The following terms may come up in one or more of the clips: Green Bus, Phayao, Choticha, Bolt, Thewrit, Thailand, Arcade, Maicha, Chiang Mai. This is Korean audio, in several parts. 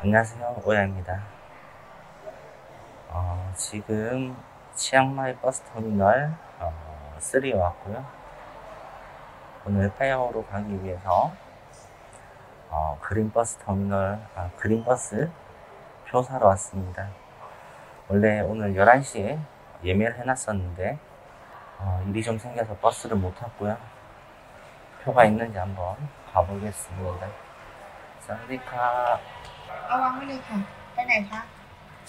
안녕하세요, 오야입니다. 지금 치앙마이 버스터미널 3에 왔고요. 오늘 파야오로 가기 위해서 그린버스 표 사러 왔습니다. 원래 오늘 11시에 예매를 해놨었는데 일이 좀 생겨서 버스를 못 탔고요. 표가 있는지 한번 가보겠습니다. 사와디카. 아왕이니까 어디가?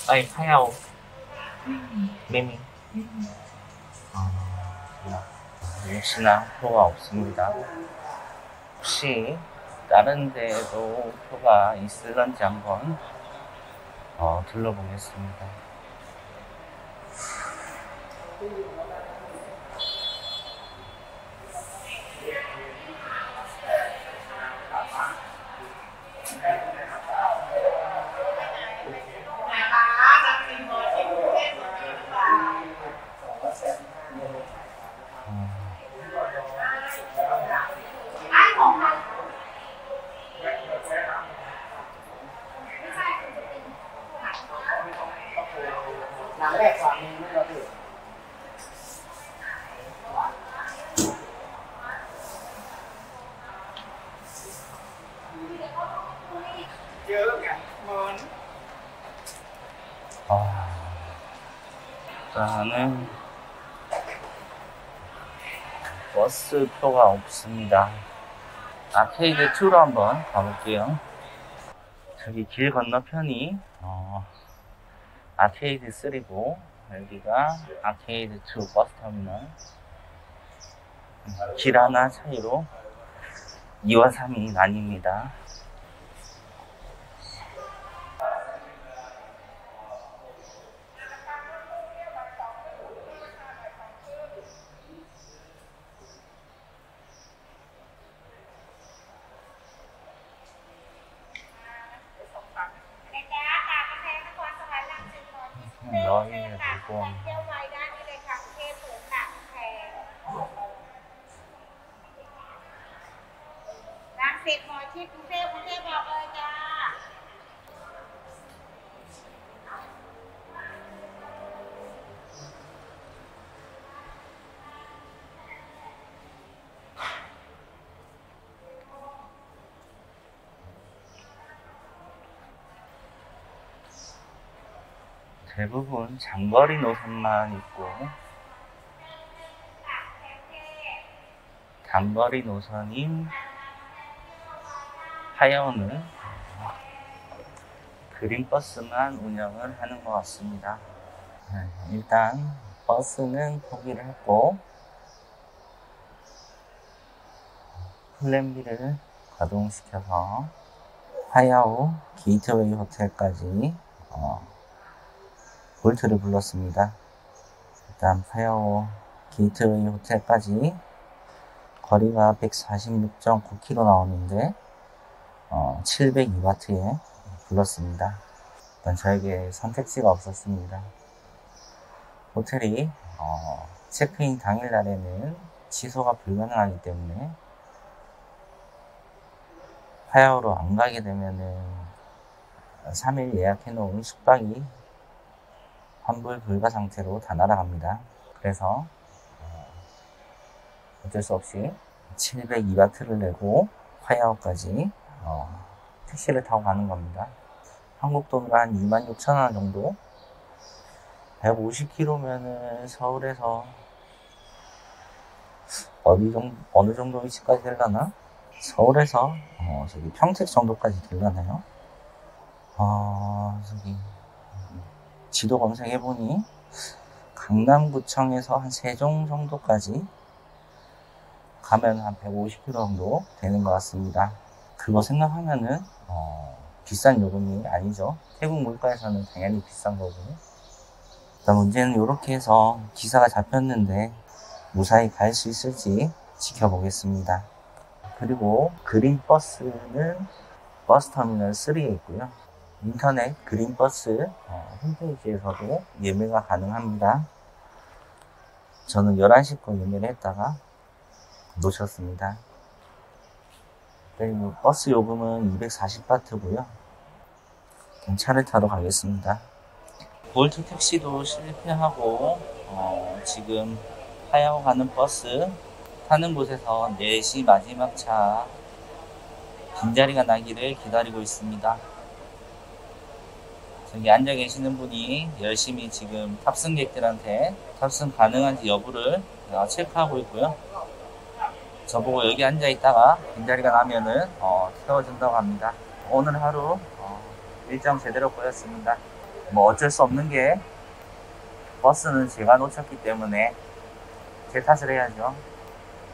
아이 파야오. 미미. 역시나 표가 없습니다. 혹시 다른 데에도 표가 있을런지 한번 둘러보겠습니다. 일단은 버스표가 없습니다. 아케이드 2로 한번 가볼게요. 저기 길 건너편이 아케이드 3고 여기가 아케이드 2 버스터미널. 길 하나 차이로 2와 3이 나뉩니다. 너희는 누구? 대부분 장거리 노선만 있고 단거리 노선인 파야오는 그린버스만 운영을 하는 것 같습니다. 일단 버스는 포기를 했고 플랜 B를 가동시켜서 파야오 게이트웨이 호텔까지 볼트를 불렀습니다. 일단 파야오 게이트웨이 호텔까지 거리가 146.9km 나오는데 702바트에 불렀습니다. 일단 저에게 선택지가 없었습니다. 호텔이 체크인 당일날에는 취소가 불가능하기 때문에 파야오로 안 가게 되면은 3일 예약해놓은 숙박이 환불 불가 상태로 다 날아갑니다. 그래서 어쩔 수 없이 702바트를 내고 파야오까지 택시를 타고 가는 겁니다. 한국 돈으로 한 26,000원 정도? 150km면은 서울에서 어느 정도 위치까지 되려나? 서울에서 저기 평택 정도까지 되려나요? 저기 지도 검색해보니 강남구청에서 한 세종 정도까지 가면 한 150km 정도 되는 것 같습니다. 그거 생각하면은 비싼 요금이 아니죠. 태국 물가에서는 당연히 비싼 거고. 일단 문제는 이렇게 해서 기사가 잡혔는데 무사히 갈 수 있을지 지켜보겠습니다. 그리고 그린버스는 버스터미널 3에 있고요. 인터넷 그린버스 홈페이지에서도 예매가 가능합니다. 저는 11시 거 예매를 했다가 놓쳤습니다. 버스 요금은 240바트고요. 차를 타러 가겠습니다. 볼트 택시도 실패하고 지금 파야오 가는 버스 타는 곳에서 4시 마지막 차 빈자리가 나기를 기다리고 있습니다. 저기 앉아 계시는 분이 열심히 지금 탑승객들한테 탑승 가능한지 여부를 체크하고 있고요. 저보고 여기 앉아 있다가 빈자리가 나면은 태워준다고 합니다. 오늘 하루 일정 제대로 보였습니다. 뭐 어쩔 수 없는 게 버스는 제가 놓쳤기 때문에 제 탓을 해야죠.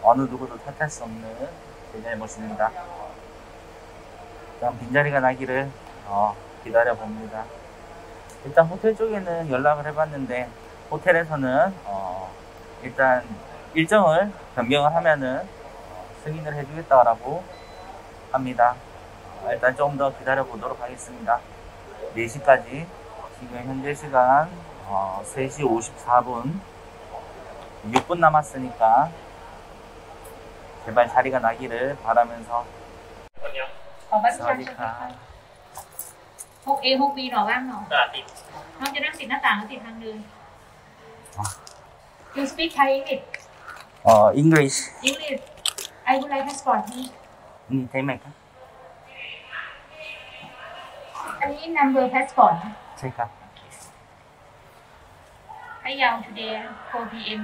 어느 누구도 탓할 수 없는 제 잘못입니다. 일단 빈자리가 나기를 기다려봅니다. 일단 호텔 쪽에는 연락을 해봤는데 호텔에서는 일단 일정을 변경을 하면은 승인을 해주겠다라고 합니다. 일단 조금 더 기다려보도록 하겠습니다. 4시까지 지금 현재 시간 3시 54분 6분 남았으니까 제발 자리가 나기를 바라면서 사와디카 6A 6B รอว่างเนาะน้องจะนั่งติดหน้าต่างหรือติดทางเดิน You speak Thai English? English. English. I would like passport. Need take my card. อันนี้ number passport ใช่ครับ Phayao today 4 PM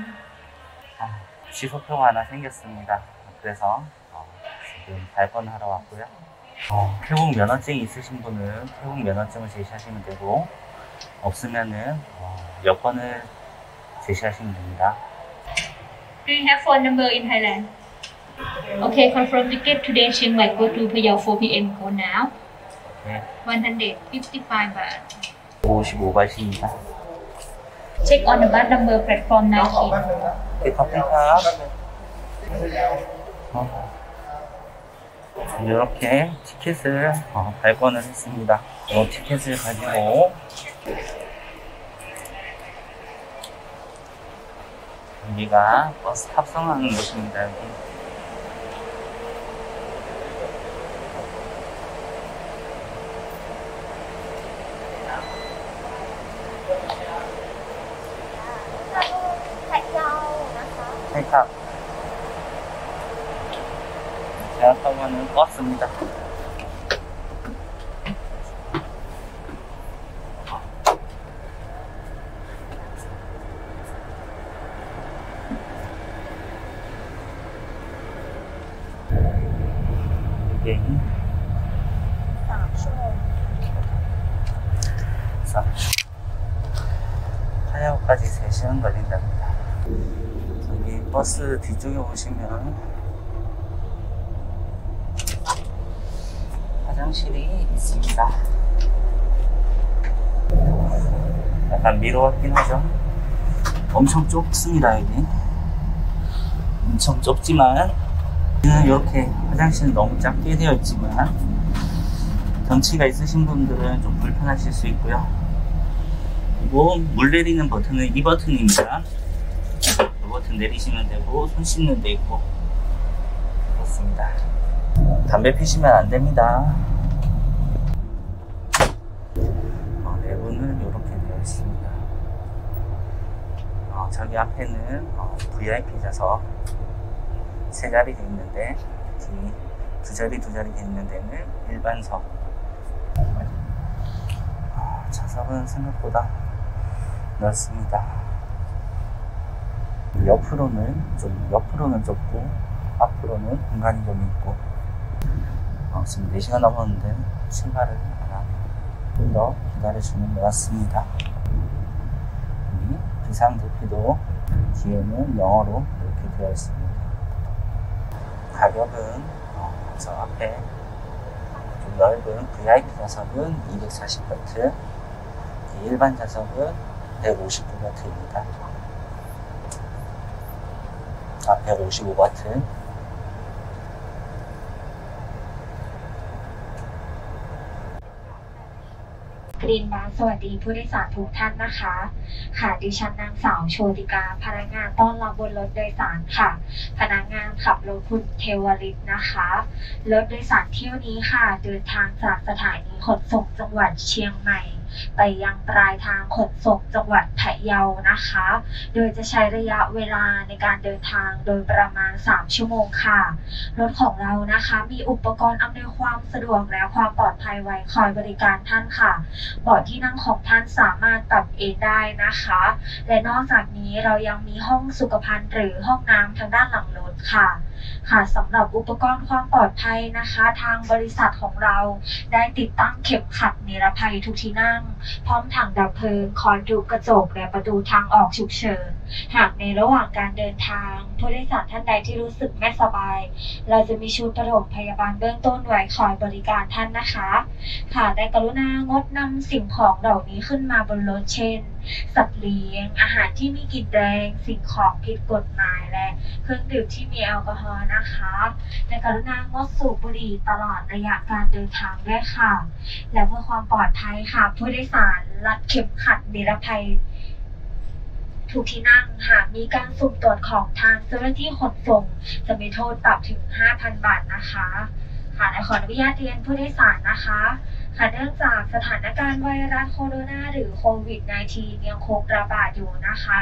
지소표가 하나 생겼습니다. 그래서 지금 발권하러 왔고요. 태국 면허증이 있으신 분은 태국 면허증을 제시하시면 되고 없으면은 여권을 제시하시면 됩니다. Do you have phone number in Thailand? Okay, confirm ticket today. Chiang Mai go to Phayao 4 PM. Go now. 네. 155 baht. 55바트입니다. Check on the bus number platform 19. 네, 감사합니다. 이렇게 티켓을 발권을 했습니다. 이 티켓을 가지고 여기가 버스 탑승하는 곳입니다. 여기. 탑. 제가 타고 가는 버스입니다. 이게 3초. 파야오까지 3시간 걸린답니다. 여기 버스 뒤쪽에 보시면 화장실이 있습니다. 약간 미로같긴 하죠. 엄청 좁습니다. 여기 엄청 좁지만 이렇게 화장실은 너무 작게 되어 있지만 덩치가 있으신 분들은 좀 불편하실 수 있고요. 그리고 물 내리는 버튼은 이 버튼입니다. 버튼 내리시면 되고 손 씻는 데 있고 그렇습니다. 담배 피시면 안 됩니다. 내부는 이렇게 되어 있습니다. 저기 앞에는 VIP 좌석 3자리 되어 있는데 여기 2자리 되어 있는 데는 일반석. 좌석은 생각보다 넓습니다. 옆으로는 좁고 앞으로는 공간이 좀 있고 지금 4시간 넘었는데 출발을 안 하네요. 좀 더 기다려주는 것 같습니다. 여기 비상대피도 뒤에는 영어로 이렇게 되어 있습니다. 가격은 저 앞에 좀 넓은 VIP 좌석은 240바트, 일반 좌석은 159바트입니다. 155바트. Green Bus สวัสดีผู้โดยสารทุกท่านนะคะค่ะดิฉันนางสาวโชติกาพนักงานต้อนรับบนรถโดยสารค่ะพนักงานขับรถคุณเทวฤทธิ์นะคะรถโดยสารเที่ยวนี้ค่ะเดินทางจากสถานีขนส่งจังหวัดเชียงใหม่ไปยังปลายทางขนส่งจังหวัดพะเยานะคะโดยจะใช้ระยะเวลาในการเดินทางโดยประมาณ3ชั่วโมงค่ะรถของเรานะคะมีอุปกรณ์อำนวยความสะดวกและความปลอดภัยไว้คอยบริการท่านค่ะเบาะที่นั่งของท่านสามารถปรับเอนได้นะคะและนอกจากนี้เรายังมีห้องสุขภัณฑ์หรือห้องน้ำทางด้านหลังรถค่ะสำหรับอุปกรณ์ความปลอดภัยนะคะทางบริษัทของเราได้ติดตั้งเข็มขัดนิรภัยทุกที่นั่งพร้อมถังดับเพลิงคอนดูกระจกและประตูทางออกฉุกเฉินหากในระหว่างการเดินทางผู้โดยสารท่านใดที่รู้สึกไม่สบายเราจะมีชุดปฐมพยาบาลเบื้องต้นไว้คอยบริการท่านนะคะได้กรุณางดนำสิ่งของเหล่านี้ขึ้นมาบนรถเช่นสัตว์เลี้ยงอาหารที่มีกลิ่นแรงสิ่งของผิดกฎหมายและเครื่องดื่มที่มีแอลกอฮอล์นะคะและกรุณางดสูบบุหรี่ตลอดระยะการเดินทางด้วยค่ะและเพื่อความปลอดภัยค่ะผู้โดยสารรัดเข็มขัดนิรภัยทุกที่นั่งหากมีการสุ่มตรวจของทางเจ้าหน้าที่ขนส่งจะมีโทษปรับถึง 5,000 บาทนะคะขออนุญาตเรียนผู้โดยสารนะคะเนื่องจากสถานการณ์ไวรัสโคโรนาหรือโควิด -19 ยังคงระบาดอยู่นะคะ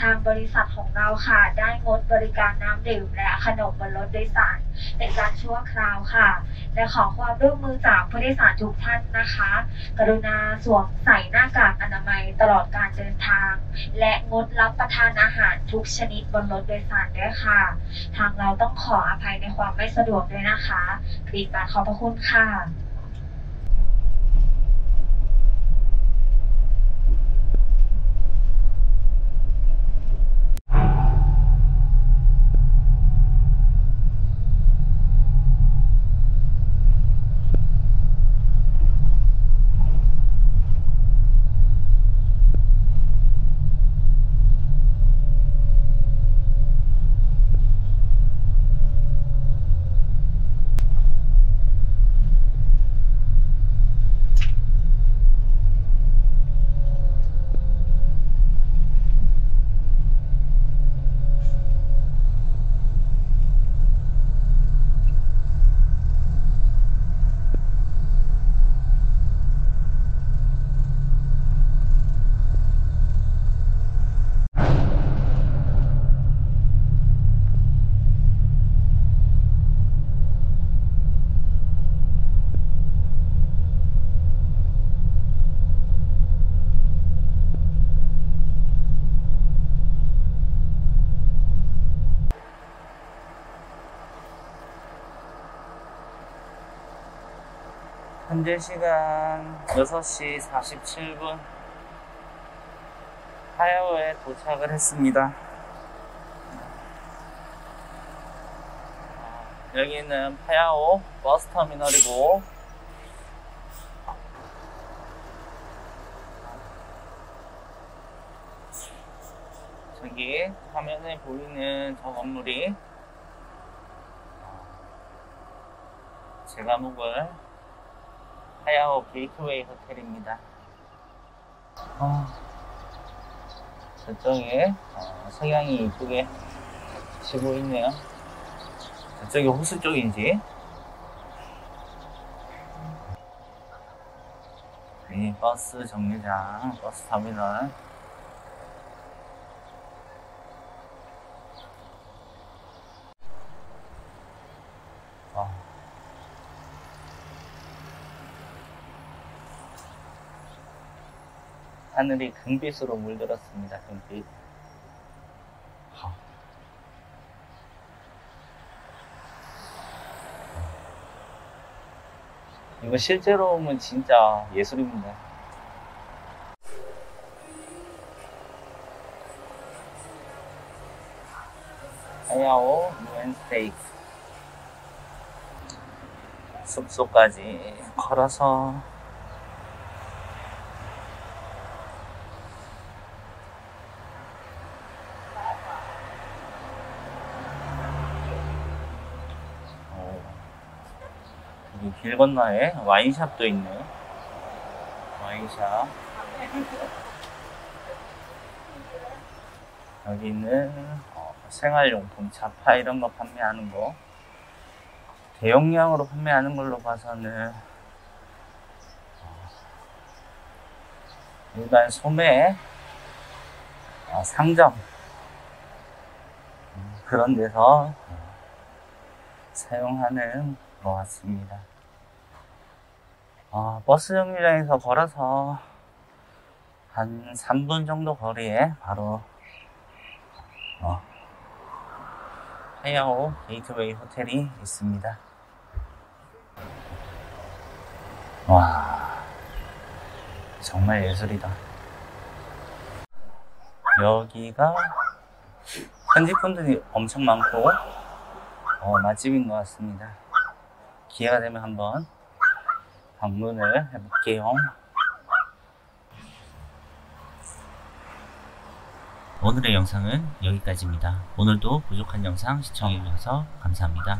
ทางบริษัทของเราค่ะได้งดบริการน้ำดื่มและขนมบนรถโดยสารเป็นการชั่วคราวค่ะและขอความร่วมมือจากผู้โดยสารทุกท่านนะคะกรุณาสวมใส่หน้ากากอนามัยตลอดการเดินทางและงดรับประทานอาหารทุกชนิดบนรถโดยสารด้วยค่ะทางเราต้องขออภัยในความไม่สะดวกด้วยนะคะกรีนบัสขอบพระคุณค่ะ현재 시간 6시 47분 파야오에 도착을 했습니다. 여기는 파야오 버스터미널이고 저기 화면에 보이는 저 건물이 제가 묵을 파야오 게이트웨이 호텔입니다. 저쪽에 석양이 이쁘게 지고 있네요. 저쪽이 호수 쪽인지 이 버스 정류장, 버스 터미널 하늘이 금빛으로 물들었습니다. 금빛. 이거 실제로 오면 진짜 예술입니다. 파야오 유엔 스테이크. 숲속까지 걸어서 길 건너에 와인샵도 있네요. 마이샤. 여기는 생활용품, 자파 이런 거 판매하는 거. 대용량으로 판매하는 걸로 봐서는 일반 소매 상점 그런 데서 사용하는 것 같습니다. 버스 정류장에서 걸어서 한 3분 정도 거리에 바로 파야오 게이트웨이 호텔이 있습니다. 와, 정말 예술이다. 여기가 현지 분들이 엄청 많고 맛집인 것 같습니다. 기회가 되면 한번 방문을 해볼게요. 오늘의 영상은 여기까지입니다. 오늘도 부족한 영상 시청해주셔서 감사합니다.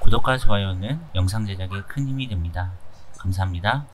구독과 좋아요는 영상 제작에 큰 힘이 됩니다. 감사합니다.